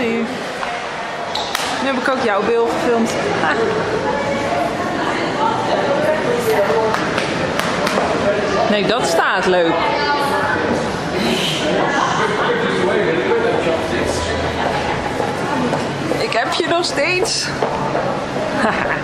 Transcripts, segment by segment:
zie. Nu heb ik ook jouw beeld gefilmd. Ha. Nee, dat staat leuk. Ik heb je nog steeds. Haha.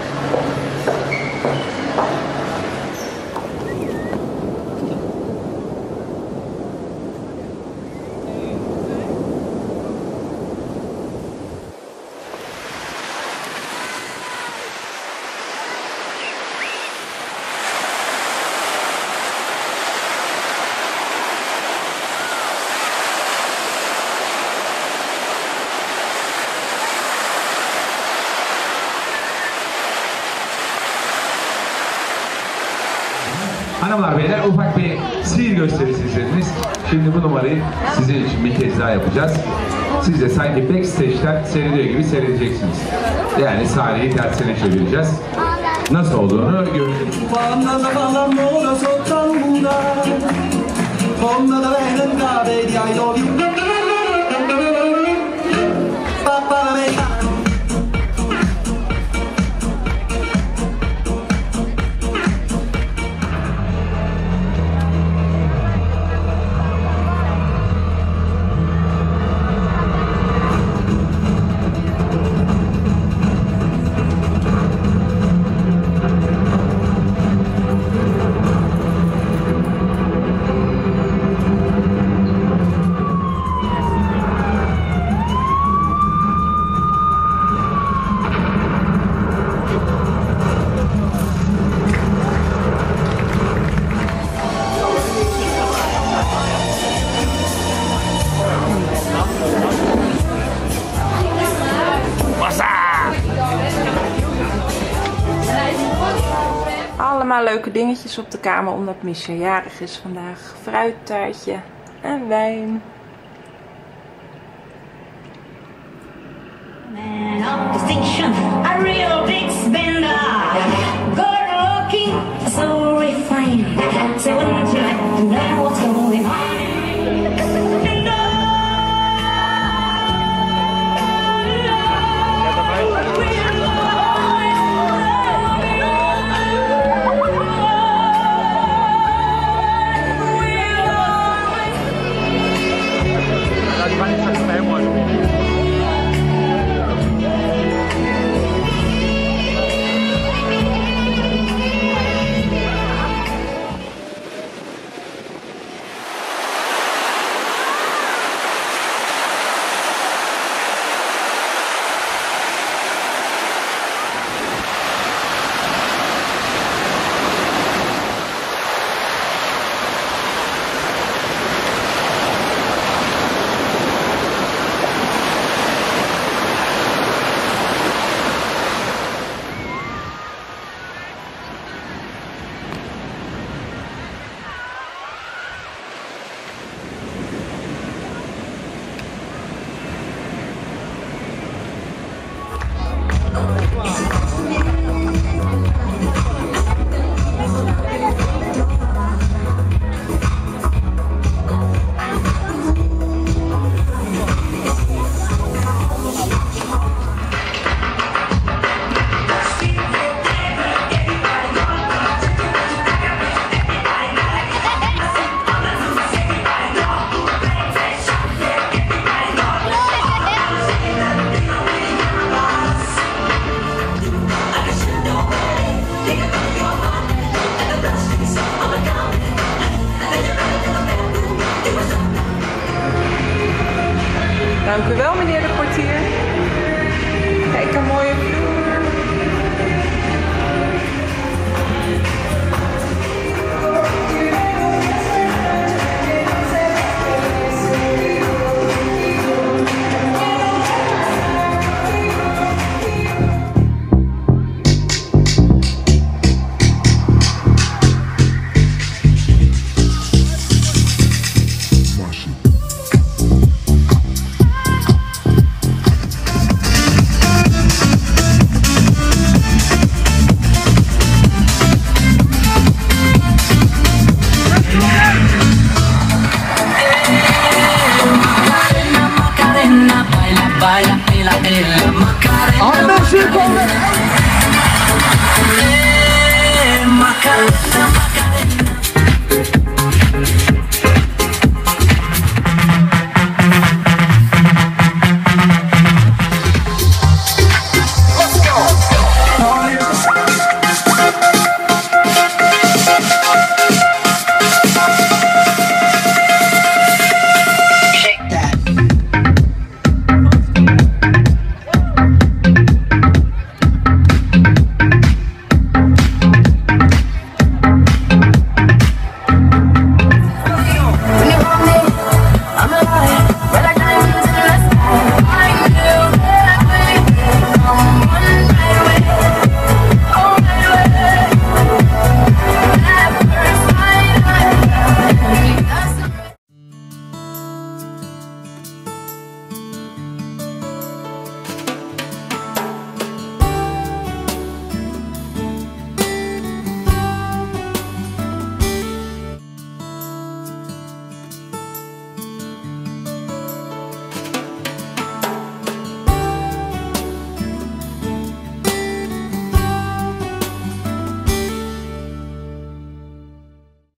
Hanımlar beyler, ufak bir sihir gösterisi izlediniz. Şimdi bu numarayı sizin için bir kez daha yapacağız. Siz de sanki backstage'den seyrediyor gibi seyredeceksiniz. Yani sahneyi tersine çevireceğiz. Nasıl olduğunu göreceksiniz. Allemaal leuke dingetjes op de kamer, omdat Misha jarig is vandaag. Fruittaartje en wijn. Man of distinction, a real big spender. Good looking, so refined. So wouldn't you like to know what's going on? Dank u wel, meneer de portier. Kijk, een mooie vloer. In my cup.